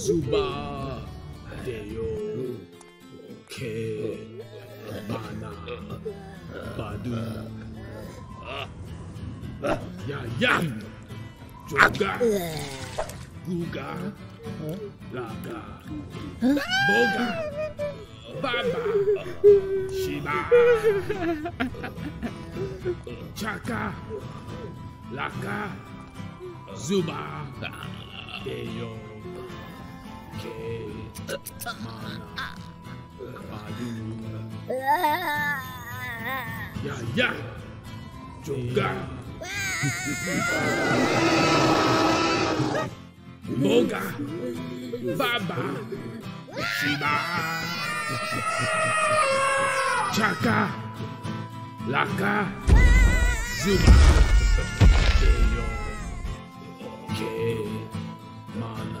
Zuba, Deo, Ke, Ba, Badu. Ya ya. Joga. Guga. Laga. Boga. Baba. Shiba. Chaka. Laka. Zuba. Deyo. Ke. Mana. Badu. Ya ya. Joga. Boga, Baba, Shiba, Chaka, Laka, Zuba, Deyo, Ke, Mana,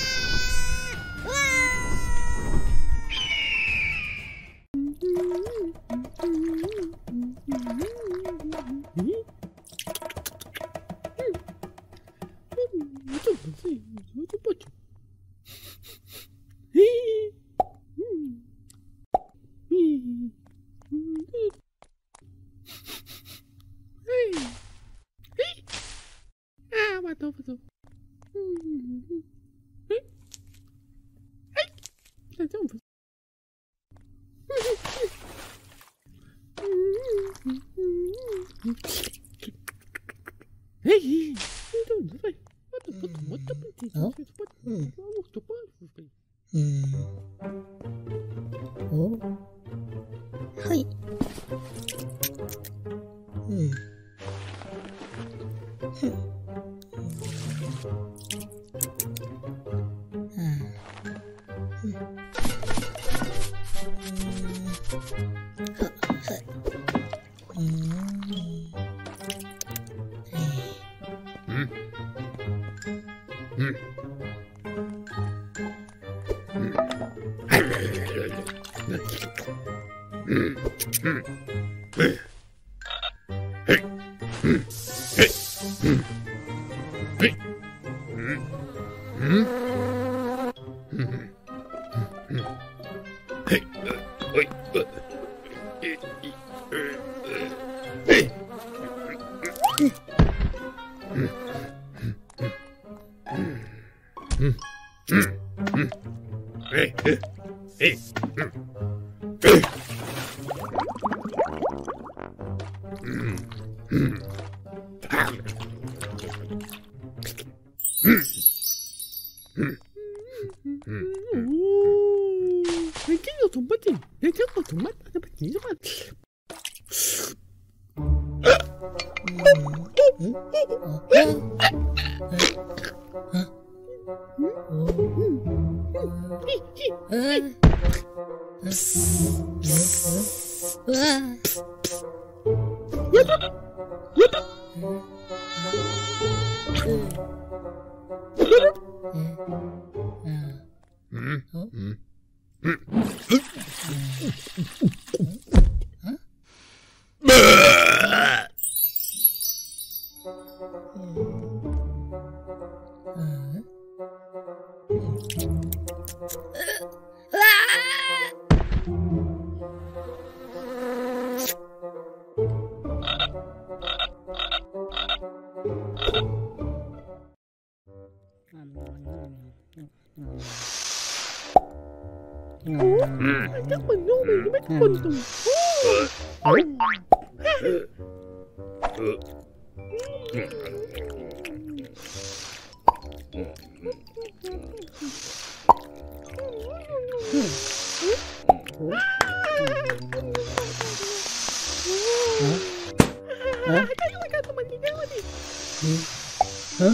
Huh?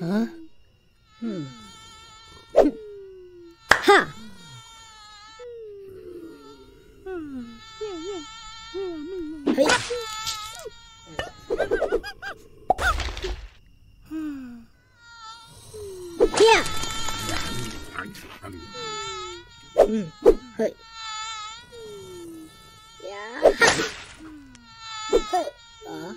Huh? Hmm. Huh. Yeah. Mm. Hey. Yeah. Huh. Oh.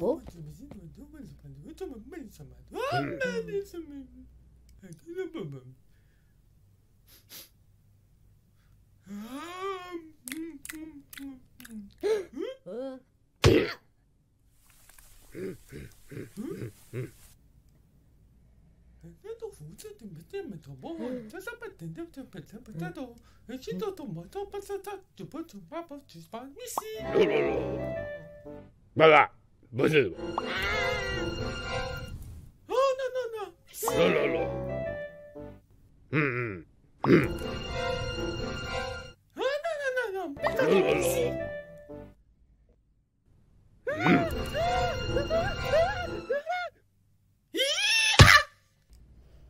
Oh? Baba, no, no, no. No, no, no. Hmm. Hmm. No, no, no, no. No, no, no.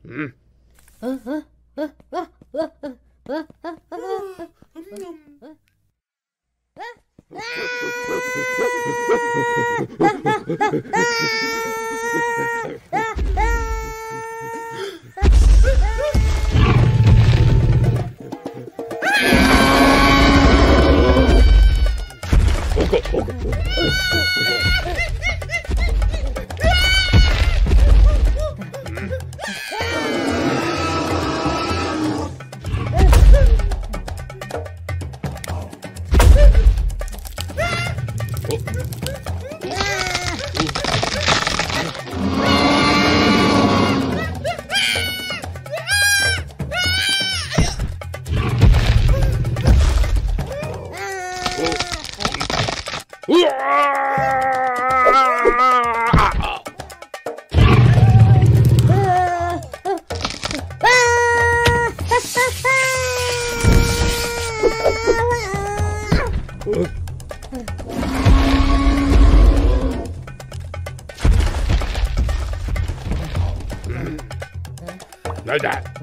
Hmm. Like that.